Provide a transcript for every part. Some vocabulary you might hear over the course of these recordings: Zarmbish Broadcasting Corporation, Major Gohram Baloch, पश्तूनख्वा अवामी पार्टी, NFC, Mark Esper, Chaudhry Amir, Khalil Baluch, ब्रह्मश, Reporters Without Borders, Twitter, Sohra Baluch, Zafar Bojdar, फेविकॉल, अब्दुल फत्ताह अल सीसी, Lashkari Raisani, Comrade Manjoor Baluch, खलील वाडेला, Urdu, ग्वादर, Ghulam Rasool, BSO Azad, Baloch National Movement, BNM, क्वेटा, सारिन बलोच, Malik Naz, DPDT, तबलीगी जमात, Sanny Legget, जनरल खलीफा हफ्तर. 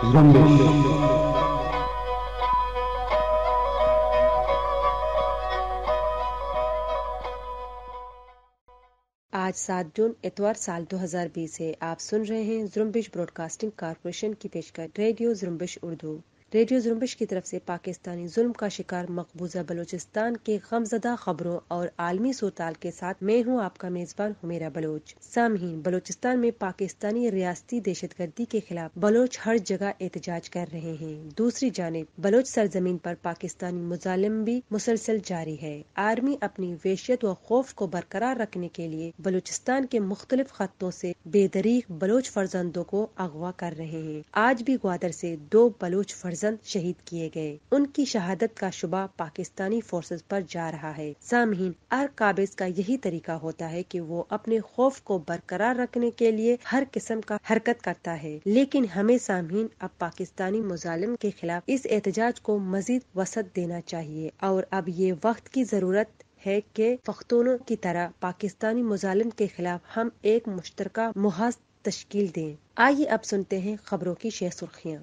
आज 7 जून इतवार साल 2020 है। आप सुन रहे हैं ज़रम्बिश ब्रॉडकास्टिंग कॉर्पोरेशन की पेशकश रेडियो ज़रम्बिश उर्दू। रेडियो ज़रम्बिश की तरफ से पाकिस्तानी जुल्म का शिकार मकबूजा बलूचिस्तान के गमजदा खबरों और आलमी सूरताल के साथ मैं हूं आपका मेजबान हुमैरा बलूच। सामहीन, बलूचिस्तान में पाकिस्तानी रियासती दहशतगर्दी के खिलाफ बलोच हर जगह एहतजाज कर रहे हैं। दूसरी जानिब बलोच सरजमीन पर पाकिस्तानी मुजालिम भी मुसलसल जारी है। आर्मी अपनी वैशियत व खौफ को बरकरार रखने के लिए बलूचिस्तान के मुख्तलिफ खत्तों से बेदरीक बलोच फर्जंदों को अगवा कर रहे हैं। आज भी ग्वादर से 2 बलोच शहीद किए गए। उनकी शहादत का शुबा पाकिस्तानी फोर्सेस पर जा रहा है। सामहीन, हर काबिज का यही तरीका होता है कि वो अपने खौफ को बरकरार रखने के लिए हर किस्म का हरकत करता है, लेकिन हमें सामहीन अब पाकिस्तानी मुजालिम के खिलाफ इस एहतजाज को मजीद वसत देना चाहिए और अब ये वक्त की जरूरत है कि पख्तूनों की तरह पाकिस्तानी मुजालिम के खिलाफ हम एक मुश्तरका मुहाज तश्कील दें। आइए अब सुनते हैं खबरों की शेष सुर्खियाँ।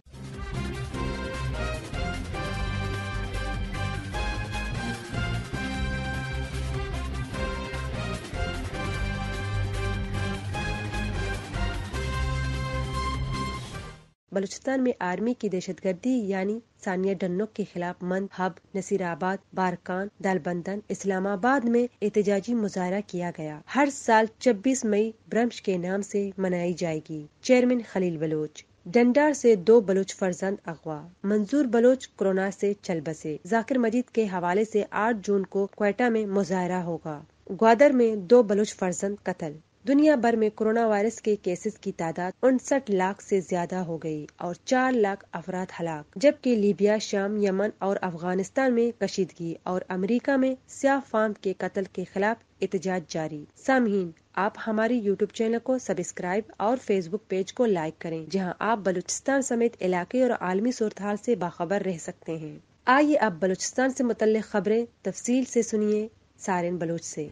बलूचिस्तान में आर्मी की दहशतगर्दी यानी सानिया डन्नो के खिलाफ मंदहब, नसीराबाद, बारकान, दालबंदन, इस्लामाबाद में एहतजाजी मुजाहरा किया गया। हर साल 26 मई ब्रह्मश के नाम से मनाई जाएगी। Chairman Khalil Bloch. डंडार से 2 बलोच फर्जंद अगवा। मंजूर बलोच कोरोना से चल बसे। जाकिर मजीद के हवाले से 8 जून को क्वेटा में मुजाहरा होगा। ग्वादर में 2 बलोच फर्जंद कत्ल। दुनिया भर में कोरोना वायरस के केसेस की तादाद 59 लाख से ज्यादा हो गई और 4 लाख अफराद हलाक, जबकि लीबिया, शाम, यमन और अफगानिस्तान में कशीदगी और अमेरिका में स्या फार्म के कत्ल के खिलाफ एहतजाज जारी। सामहीन, आप हमारी YouTube चैनल को सब्सक्राइब और Facebook पेज को लाइक करें, जहां आप बलूचिस्तान समेत इलाके और आलमी सूरतहाल से बाखबर रह सकते हैं। आइए आप बलूचिस्तान से मुतल्लिक़ खबरें तफसील से सुनिए सारिन बलोच से।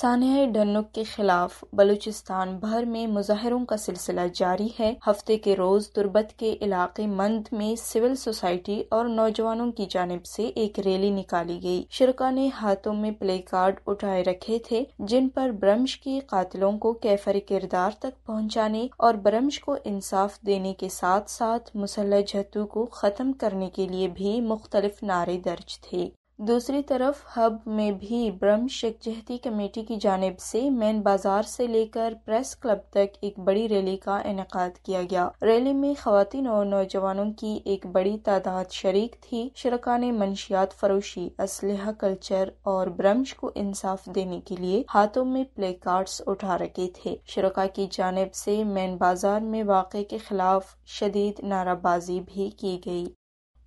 सानिया डन्नुक के खिलाफ बलूचिस्तान भर में मुजाहरों का सिलसिला जारी है। हफ्ते के रोज तुर्बत के इलाके मंद में सिविल सोसाइटी और नौजवानों की जानिब से एक रैली निकाली गई। शिरका ने हाथों में प्ले कार्ड उठाए रखे थे जिन पर ब्रह्मश के कातिलों को कैफर किरदार तक पहुंचाने और ब्रह्मश को इंसाफ देने के साथ साथ मुसल्ह जत्थों को खत्म करने के लिए भी मुख्तलिफ नारे दर्ज थे। दूसरी तरफ हब में भी ब्रह्मश शिकजहती कमेटी की जानिब से मेन बाजार से लेकर प्रेस क्लब तक एक बड़ी रैली का इनेकाद किया गया। रैली में खवातीन और नौजवानों की एक बड़ी तादाद शरीक थी। शरका ने मंशियात फरोशी, असलहा कल्चर और ब्रह्मश को इंसाफ देने के लिए हाथों में प्ले कार्ड्स उठा रखे थे। शरका की जानिब से मेन बाजार में वाक़े के खिलाफ शदीद नाराबाजी भी की गई।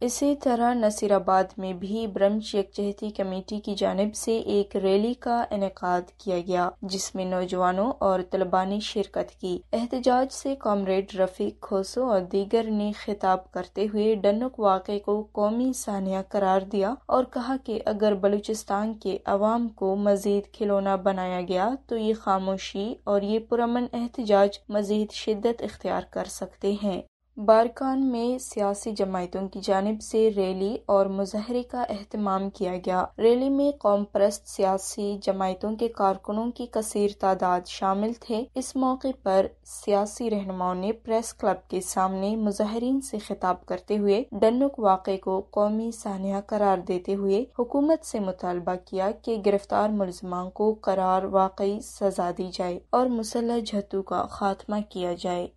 इसी तरह नसीराबाद में भी ब्रह्मश यकजहती कमेटी की जानिब से एक रैली का इनेकाद किया गया जिसमें नौजवानों और तलबा ने शिरकत की। एहतजाज से कॉमरेड रफीक खोसो और दीगर ने खिताब करते हुए डन्नुक वाक़े को कौमी सानिया करार दिया और कहा कि अगर बलूचिस्तान के अवाम को मजीद खिलौना बनाया गया तो ये खामोशी और ये पुरमन एहतजाज मजीद शिद्दत इख्तियार कर सकते हैं। बारकान में सियासी जमायतों की जानिब से रैली और मुजाहरे का एहतमाम किया गया। रैली में कौम परस्त सियासी जमायतों के कारकुनों की कसीर तादाद शामिल थे। इस मौके पर सियासी रहनुमाओं ने प्रेस क्लब के सामने मुजाहरीन से खिताब करते हुए डन्नुक वाक़े को कौमी सानिया करार देते हुए हुकूमत से मुतालबा किया कि गिरफ्तार मुलजमान को करार वाकई सजा दी जाए और मुसल्ह जत्थों का खात्मा किया जाए।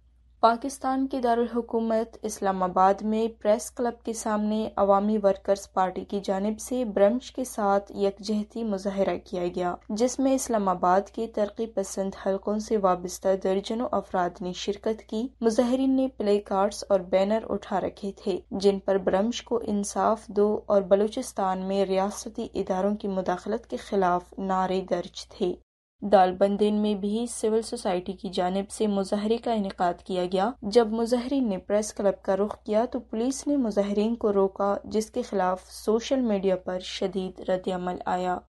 पाकिस्तान की दारुल हुकूमत इस्लामाबाद में प्रेस क्लब के सामने अवामी वर्कर्स पार्टी की जानिब से ब्रह्मश के साथ यकजहती मुजाहरा किया गया जिसमें इस्लामाबाद के तरक्की पसंद हलकों से वाबस्ता दर्जनों अफराद ने शिरकत की। मुजाहरीन ने प्ले कार्ड्स और बैनर उठा रखे थे जिन पर ब्रह्मश को इंसाफ दो और बलूचिस्तान में रियासती इदारों की मुदाखलत के खिलाफ नारे दर्ज थे। दालबंदीन में भी सिविल सोसाइटी की जानिब से मुजाहरे का इनेकाद किया गया। जब मुजाहरीन ने प्रेस क्लब का रुख किया तो पुलिस ने मुजाहरीन को रोका जिसके खिलाफ सोशल मीडिया पर शदीद रद्दअमल आया।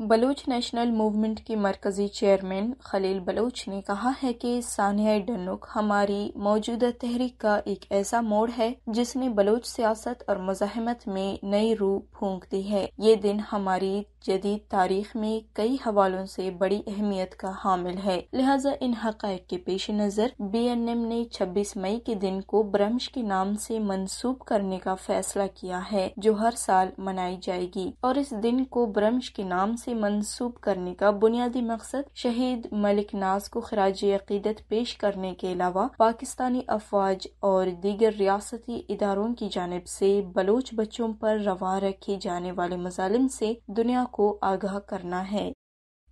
बलूच नेशनल मूवमेंट के मरकजी चेयरमैन खलील बलूच ने कहा है कि सान्या डनुक हमारी मौजूदा तहरीक का एक ऐसा मोड़ है जिसने बलूच सियासत और मुजाहमत में नई रूह फूंक दी है। ये दिन हमारी जदीद तारीख में कई हवालों से बड़ी अहमियत का हामिल है। लिहाजा इन हकायक के पेश नज़र BNM ने 26 मई के दिन को ब्रह्मश के नाम से मंसूब करने का फैसला किया है, जो हर साल मनाई जाएगी और इस दिन को ब्रह्मश के नाम से मंसूब करने का बुनियादी मकसद शहीद मलिक नाज को खिराजे अकीदत पेश करने के अलावा पाकिस्तानी अफवाज और दीगर रियासती इदारों की जानिब से बलोच बच्चों पर रवा रखे जाने वाले मजालिम से दुनिया को आगाह करना है।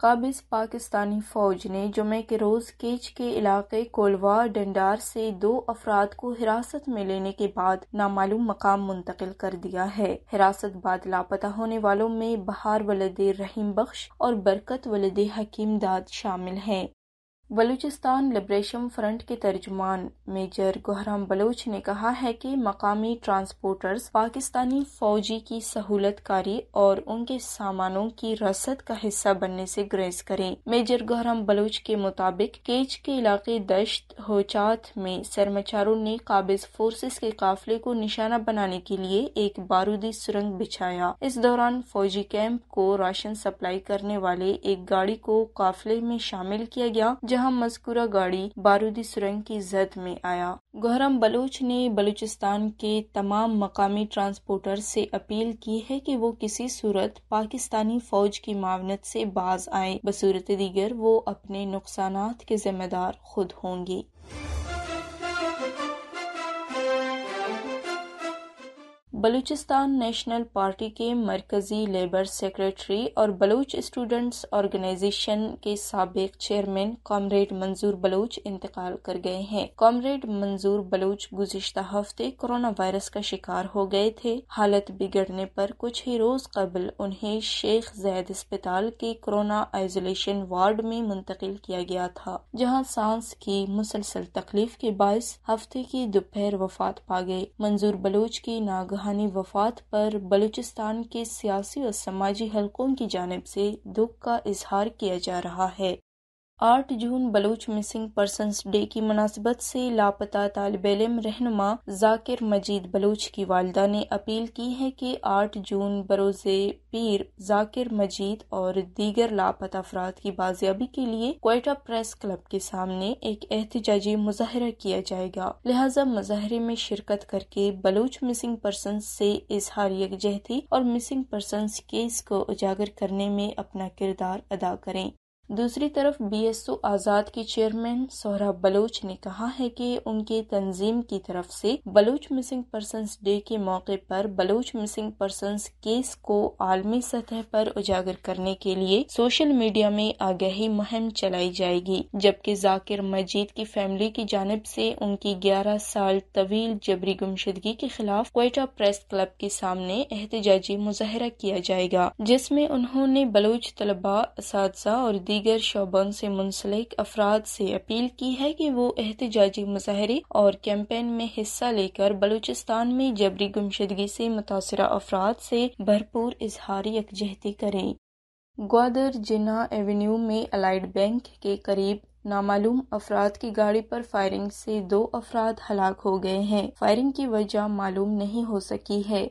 काबिज पाकिस्तानी फौज ने जुमे के रोज केच के इलाके कोलवा डंडार से 2 अफराद को हिरासत में लेने के बाद नामालूम मकाम मुंतकिल कर दिया है। हिरासत बाद लापता होने वालों में बहार वलदे रहीम बख्श और बरकत वलदे हकीम दाद शामिल हैं। बलूचिस्तान लिबरेशन फ्रंट के तर्जुमान मेजर गोहराम बलोच ने कहा है कि मकामी ट्रांसपोर्टर्स पाकिस्तानी फौजी की सहूलत कारी और उनके सामानों की रसद का हिस्सा बनने से गुरेज करें। मेजर गोहराम बलोच के मुताबिक केच के इलाके दश्त होचात में सरमाचारों ने काबिज फोर्सेस के काफिले को निशाना बनाने के लिए एक बारूदी सुरंग बिछाया। इस दौरान फौजी कैंप को राशन सप्लाई करने वाले एक गाड़ी को काफिले में शामिल किया गया, जहां मज़कूरा गाड़ी बारूदी सुरंग की जद में आया। गोहराम बलोच ने बलूचिस्तान के तमाम मकामी ट्रांसपोर्टर से अपील की है कि वो किसी सूरत पाकिस्तानी फौज की मावनत से बाज आए, बसूरत दीगर वो अपने नुकसानात के जिम्मेदार खुद होंगे। बलूचिस्तान नेशनल पार्टी के मरकजी लेबर सेक्रेटरी और बलूच स्टूडेंट्स ऑर्गेनाइजेशन के साबिक चेयरमैन कॉमरेड मंजूर बलूच इंतकाल कर गए हैं। कॉमरेड मंजूर बलूच गुज़िश्ता हफ्ते कोरोना वायरस का शिकार हो गए थे। हालत बिगड़ने पर कुछ ही रोज कबल उन्हें शेख जैद अस्पताल के कोरोना आइसोलेशन वार्ड में मुंतकिल किया गया था, जहाँ सांस की मुसलसल तकलीफ के बायस हफ्ते की दोपहर वफात पा गए। मंजूर बलूच की नागहानी वफात पर बलूचिस्तान के सियासी और समाजी हलकों की जानिब से दुख का इजहार किया जा रहा है। 8 June Baloch missing persons day की मुनासिबत से लापता तालिब इल्म रहनुमा जाकिर मजीद बलूच की वालिदा ने अपील की है कि 8 जून बरोज़े पीर जाकिर मजीद और दीगर लापता अफराद की बाजियाबी के लिए क्वेटा प्रेस क्लब के सामने एक एहतजाजी मुजाहरा किया जाएगा। लिहाजा मुजाहरे में शिरकत करके बलूच मिसिंग पर्सनस से इजहार यकजहती और मिसिंग पर्सनस केस को उजागर करने में अपना किरदार अदा करें। दूसरी तरफ BSO आजाद की चेयरमैन सोहरा बलूच ने कहा है कि उनके तंजीम की तरफ से बलूच मिसिंग पर्सनस डे के मौके पर बलूच मिसिंग पर्सनस केस को आलमी सतह पर उजागर करने के लिए सोशल मीडिया में आगाही मुहिम चलाई जाएगी, जबकि जाकिर मजीद की फैमिली की जानिब से उनकी 11 साल तवील जबरी गुमशदगी के खिलाफ क्वेटा प्रेस क्लब के सामने एहतजाजी मुजाहरा किया जाएगा, जिसमें उन्होंने बलूच तलबा, असातिज़ा और दीगर शोबों से मुंसलिक अफराद से अपील की है कि वो एहतजाजी मुजाहरे और कैंपेन में हिस्सा लेकर बलूचिस्तान में जबरी गुमशदगी से मुतासिरा अफराद से भरपूर इजहारी यकजहती करें। ग्वादर जिन्ना एवेन्यू में अलाइड बैंक के करीब नामालूम अफराद की गाड़ी पर फायरिंग से 2 अफराद हलाक हो गए हैं। फायरिंग की वजह मालूम नहीं हो सकी है।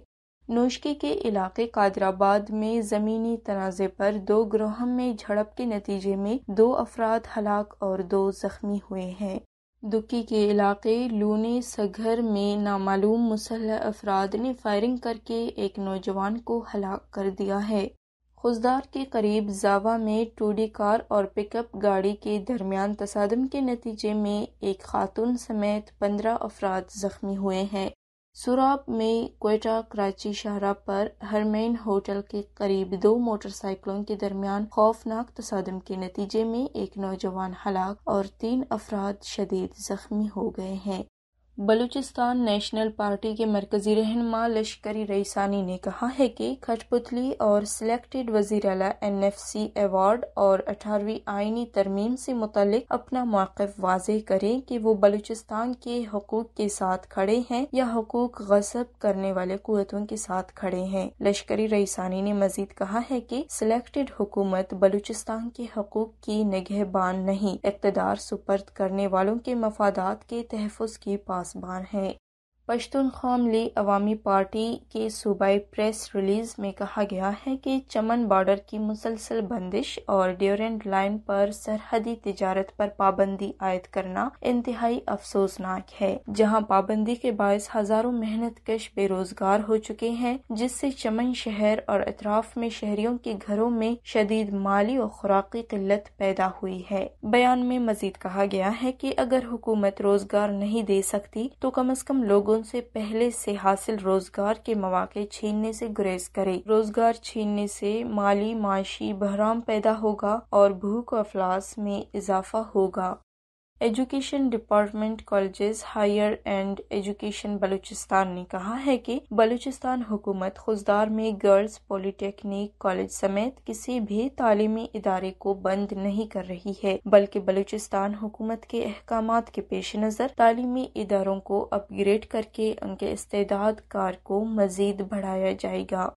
नोशकी के इलाके कादराबाद में जमीनी तनाज़े पर 2 ग्रोहों में झड़प के नतीजे में 2 अफराद हलाक और 2 जख्मी हुए हैं। दुकी के इलाके लूने सघर में नामालूम मुसल्ह अफराद ने फायरिंग करके एक नौजवान को हलाक कर दिया है। खुजदार के करीब जावा में टूडी कार और पिकअप गाड़ी के दरमियान तसादम के नतीजे में एक खातून समेत 15 अफराद जख्मी हुए हैं। सुराब में क्वेटा कराची शाहरा पर हरमैन होटल के करीब 2 मोटरसाइकिलों के दरमियान खौफनाक तसादम के नतीजे में एक नौजवान हलाक और 3 अफराद शदीद जख्मी हो गए हैं। बलूचिस्तान नेशनल पार्टी के मरकजी रहनुमा लश्करी रईसानी ने कहा है कि खटपुतली और सिलेक्टेड वज़ीर-ए-आला NFC अवार्ड और 18वीं आइनी तरमीम से मुतल्लिक अपना मौक़िफ़ वाज़ेह करें कि वो बलूचिस्तान के हकूक़ के साथ खड़े हैं या हकूक़ ग़स्ब करने वाले क़ुव्वतों के साथ खड़े हैं। लश्करी रईसानी ने मज़ीद कहा है कि सिलेक्टेड हुकूमत बलूचिस्तान के हकूक़ की निगहबान नहीं, इक़्तिदार सुपर्द करने वालों के मफादात के तहफ़्फ़ुज़ की पासबान है। पश्तूनख्वा अवामी पार्टी के सूबाई प्रेस रिलीज में कहा गया है कि चमन बॉर्डर की मुसलसल बंदिश और ड्यूरेंट लाइन पर सरहदी तिजारत पर पाबंदी आयद करना इंतहाई अफसोसनाक है, जहां पाबंदी के बायस हजारों मेहनत कश बेरोजगार हो चुके हैं, जिससे चमन शहर और अतराफ में शहरियों के घरों में शदीद माली और खुराकी किल्लत पैदा हुई है। बयान में मजीद कहा गया है कि अगर हुकूमत रोजगार नहीं दे सकती तो कम अज कम लोगों उनसे पहले से हासिल रोजगार के मौके छीनने से गुरेज करे। रोजगार छीनने से माली माशी बहराम पैदा होगा और भूख और अफलास में इजाफा होगा। Education department colleges higher and education Balochistan ने कहा है कि बलूचिस्तान हुकूमत खुजदार में गर्ल्स पॉलीटेक्निक कॉलेज समेत किसी भी तालीमी इदारे को बंद नहीं कर रही है, बल्कि बलूचिस्तान हुकूमत के अहकामात के पेश नज़र तालीमी इदारों को अपग्रेड करके उनके इस्तेदाद कार को मज़ीद बढ़ाया जाएगा।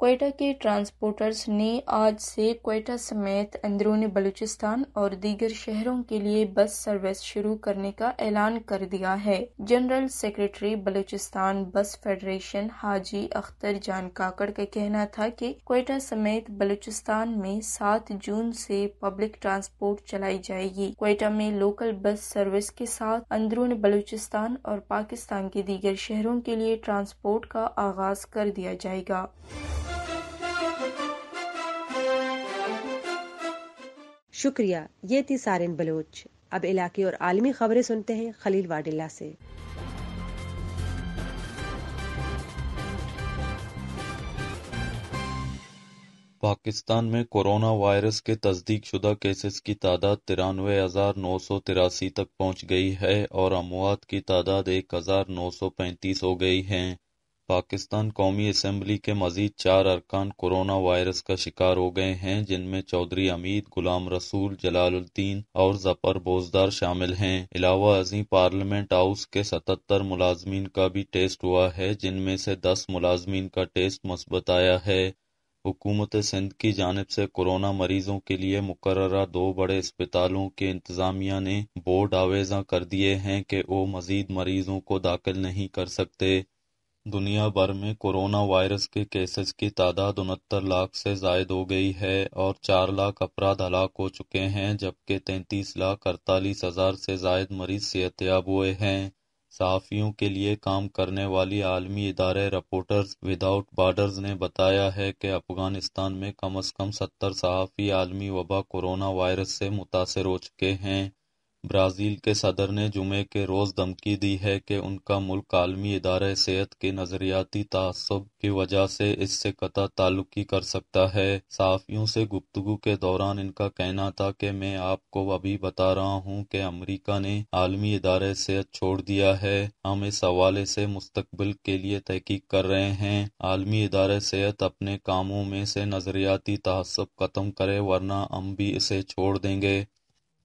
क्वेटा के ट्रांसपोर्टर्स ने आज से क्वेटा समेत अंदरूनी बलूचिस्तान और दीगर शहरों के लिए बस सर्विस शुरू करने का ऐलान कर दिया है। जनरल सेक्रेटरी बलूचिस्तान बस फेडरेशन हाजी अख्तर जान काकड़ का कहना था कि क्वेटा समेत बलूचिस्तान में 7 जून से पब्लिक ट्रांसपोर्ट चलाई जाएगी। क्वेटा में लोकल बस सर्विस के साथ अंदरूनी बलूचिस्तान और पाकिस्तान के दीगर शहरों के लिए ट्रांसपोर्ट का आगाज कर दिया जाएगा। शुक्रिया। ये थी सारिन बलोच। अब इलाके और आलमी खबरें सुनते हैं खलील वाडेला से। पाकिस्तान में कोरोना वायरस के तस्दीक शुदा केसेस की तादाद 93,983 तक पहुंच गई है और अमवात की तादाद 1,935 हो गई है। पाकिस्तान कौमी असम्बली के मजीद 4 अरकान कोरोना वायरस का शिकार हो गए हैं, जिनमें चौधरी अमीर, गुलाम रसूल, जलालुद्दीन और जफर बोजदार शामिल हैं। इलावा अजी पार्लियामेंट हाउस के 77 मुलाजमीन का भी टेस्ट हुआ है, जिनमें से 10 मुलाजमीन का टेस्ट मुस्बत आया है। हुकूमत सिंध की जानिब से कोरोना मरीजों के लिए मुकर्ररा 2 बड़े अस्पतालों के इंतजामिया ने बोर्ड आवेजा कर दिए हैं कि वो मजीद मरीजों को दाखिल नहीं कर सकते। दुनिया भर में कोरोना वायरस के केसेस की तादाद 69 लाख से जायद हो गई है और 4 लाख अफराद हलाक हो चुके हैं, जबकि 33,48,000 से जायद मरीज सेहतयाब हुए हैं। सहाफ़ियों के लिए काम करने वाली आलमी इदारे रिपोर्टर्स विदाउट बॉर्डर्स ने बताया है कि अफगानिस्तान में कम अज़ कम 70 सहाफ़ी आलमी वबा कोरोना वायरस से मुतासर हो चुके हैं। ब्राज़ील के सदर ने जुमे के रोज़ धमकी दी है कि उनका मुल्क आलमी इदारे सेहत के नज़रियाती तआस्सुब की वजह से इससे कतई ताल्लुकी कर सकता है। सहाफ़ियों से गुफ्तगू के दौरान इनका कहना था कि मैं आपको अभी बता रहा हूँ कि अमरीका ने आलमी इदारे सेहत छोड़ दिया है, हम इस हवाले से मुस्तकबिल के लिए तहकीक कर रहे हैं। आलमी इदारे सेहत अपने कामों में से नज़रियाती तआस्सुब ख़त्म करे, वरना हम भी इसे छोड़ देंगे।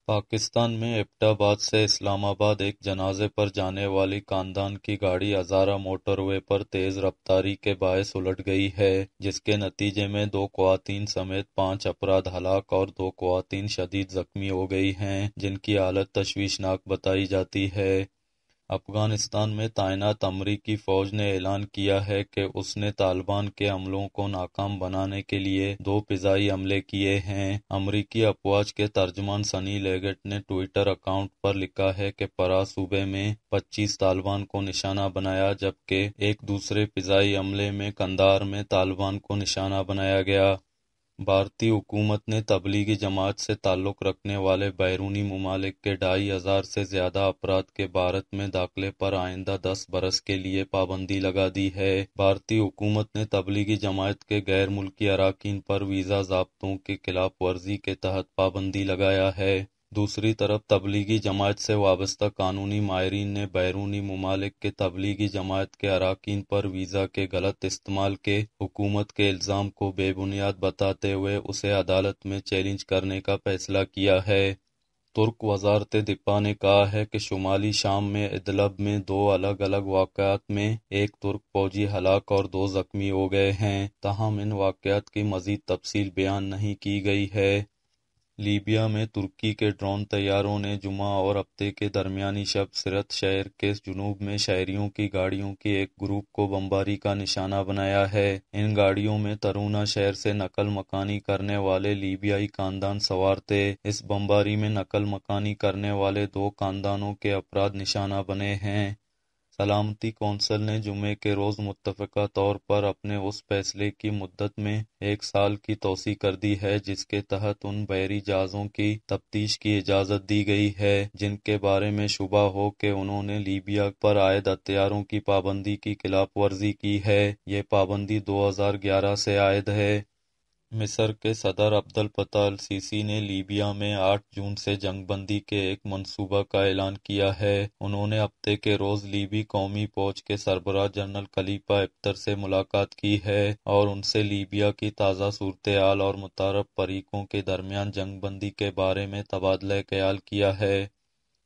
पाकिस्तान में एबटाबाद से इस्लामाबाद एक जनाजे पर जाने वाली खानदान की गाड़ी हज़ारा मोटरवे पर तेज़ रफ्तारी के बायस उलट गई है, जिसके नतीजे में 2 ख्वातीन समेत 5 अफराद हलाक और 2 ख्वातीन शदीद जख्मी हो गई हैं, जिनकी हालत तशवीशनाक बताई जाती है। अफगानिस्तान में तैनात अमरीकी फ़ौज ने ऐलान किया है कि उसने तालिबान के हमलों को नाकाम बनाने के लिए 2 फ़िज़ाई हमले किए हैं। अमरीकी अफवाज के तर्जमान सनी लेगेट ने ट्विटर अकाउंट पर लिखा है कि परा सूबे में 25 तालिबान को निशाना बनाया, जबकि एक दूसरे फ़िज़ाई हमले में कंधार में तालिबान को निशाना बनाया गया। भारतीय हुकूमत ने तबलीगी जमात से ताल्लुक़ रखने वाले बैरूनी ममालिक के 2,500 से ज़्यादा अफराद के भारत में दाखिले पर आइंदा 10 बरस के लिए पाबंदी लगा दी है। भारतीय हुकूमत ने तबलीगी जमात के गैर मुल्की अराकीन पर वीज़ा ज़ाब्तों के खिलाफ वर्जी के तहत पाबंदी लगाया है। दूसरी तरफ तबलीगी जमात से वाबस्ता कानूनी माहिरीन ने बैरूनी ममालिक के तबलीगी जमात के अराकीन पर वीज़ा के गलत इस्तेमाल के हुकूमत के इल्ज़ाम को बेबुनियाद बताते हुए उसे अदालत में चैलेंज करने का फैसला किया है। तुर्क वजारत दिफा ने कहा है कि शुमाली शाम में इदलिब में दो अलग अलग वाक़यात में एक तुर्क फौजी हलाक और दो जख्मी हो गए हैं। तहम इन वाक़यात की मज़ीद तफसील बयान नहीं की गई है। लीबिया में तुर्की के ड्रोन तैयारों ने जुमा और हफ्ते के दरमियानी शब सिरत शहर के जुनूब में शहरियों की गाड़ियों की एक ग्रुप को बमबारी का निशाना बनाया है। इन गाड़ियों में तरूना शहर से नकल मकानी करने वाले लीबियाई खानदान सवार थे। इस बमबारी में नकल मकानी करने वाले दो खानदानों के अफराद निशाना बने हैं। सलामती कौंसिल ने जुमे के रोज़ मुत्तफ़िका तौर पर अपने उस फैसले की मुद्दत में 1 साल की तोसी कर दी है जिसके तहत उन बहरी जहाज़ों की तफ्तीश की इजाज़त दी गई है जिनके बारे में शुबा हो कि उन्होंने लीबिया पर आयद हथियारों की पाबंदी की खिलाफ वर्जी की है। ये पाबंदी 2011 से आयद है। मिस्र के सदर अब्दुल फत्ताह अल सीसी ने लीबिया में 8 जून से जंगबंदी के एक मंसूबा का ऐलान किया है। उन्होंने हफ्ते के रोज़ लीबी कौमी फौज के सरबराह जनरल खलीफा हफ्तर से मुलाकात की है और उनसे लीबिया की ताज़ा सूरत-ए-हाल और मुतारफ फरीकों के दरमियान जंगबंदी के बारे में तबादला ख्याल किया है।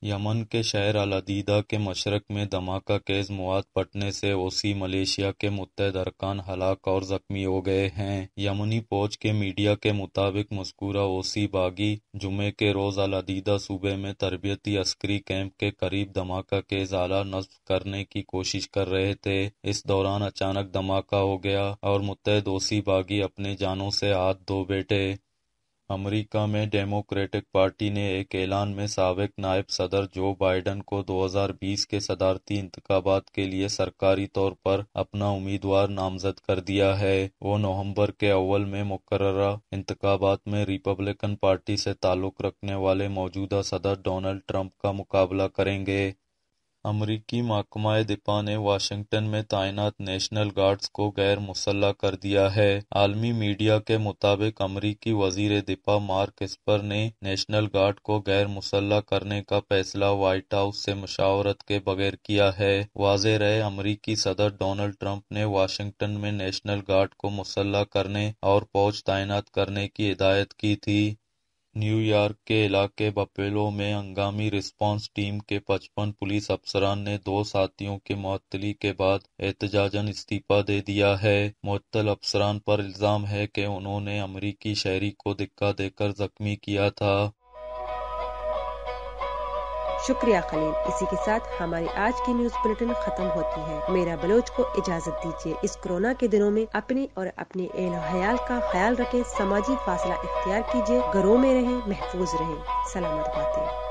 यमन के शहर अल-अदीदा के मशरक में धमाका केज मवाद फटने से ओसी मलेशिया के मुत्तहद अरकान हलाक और जख्मी हो गए हैं। यमनी फौज के मीडिया के मुताबिक मज़कूरा ओसी बागी जुमे के रोज़ अल-अदीदा सूबे में तरबियती अस्करी कैंप के करीब धमाका केज आला नस्ब करने की कोशिश कर रहे थे। इस दौरान अचानक धमाका हो गया और मुत्तहद ओसी बागी अपने जानों से हाथ धो बैठे। अमेरिका में डेमोक्रेटिक पार्टी ने एक ऐलान में साबिक नायब सदर जो बाइडन को 2020 के सदारती इंतखाबात के लिए सरकारी तौर पर अपना उम्मीदवार नामजद कर दिया है। वो नवंबर के अव्वल में मुकर्ररा इंतखाबात में रिपब्लिकन पार्टी से ताल्लुक़ रखने वाले मौजूदा सदर डोनाल्ड ट्रंप का मुकाबला करेंगे। अमरीकी महकमाए दिफा ने वाशिंगटन में तैनात नेशनल गार्ड्स को गैर मुसल्लह कर दिया है। आलमी मीडिया के मुताबिक अमरीकी वजीर दिफा मार्क एस्पर ने नेशनल गार्ड को गैर मुसल्लह करने का फैसला व्हाइट हाउस से मशावरत के बगैर किया है। वाज़ेह रहे अमरीकी सदर डोनाल्ड ट्रंप ने वाशिंगटन में नेशनल गार्ड को मुसल्लह करने और फौज तैनात करने की हिदायत की थी। न्यूयॉर्क के इलाके बफेलो में हंगामी रिस्पांस टीम के 55 पुलिस अफसरान ने 2 साथियों के मुअत्तली के बाद एहतजाजन इस्तीफ़ा दे दिया है। मुअत्तल अफसरान पर इल्ज़ाम है कि उन्होंने अमरीकी शहरी को धिक्का देकर जख्मी किया था। शुक्रिया खलील। इसी के साथ हमारी आज की न्यूज़ बुलेटिन खत्म होती है। हुमैरा बलोच को इजाज़त दीजिए। इस कोरोना के दिनों में अपने और अपने एहल हयाल का ख्याल रखें, समाजी फासला इख्तियार कीजिए, घरों में रहें, महफूज रहें, सलामत बातें।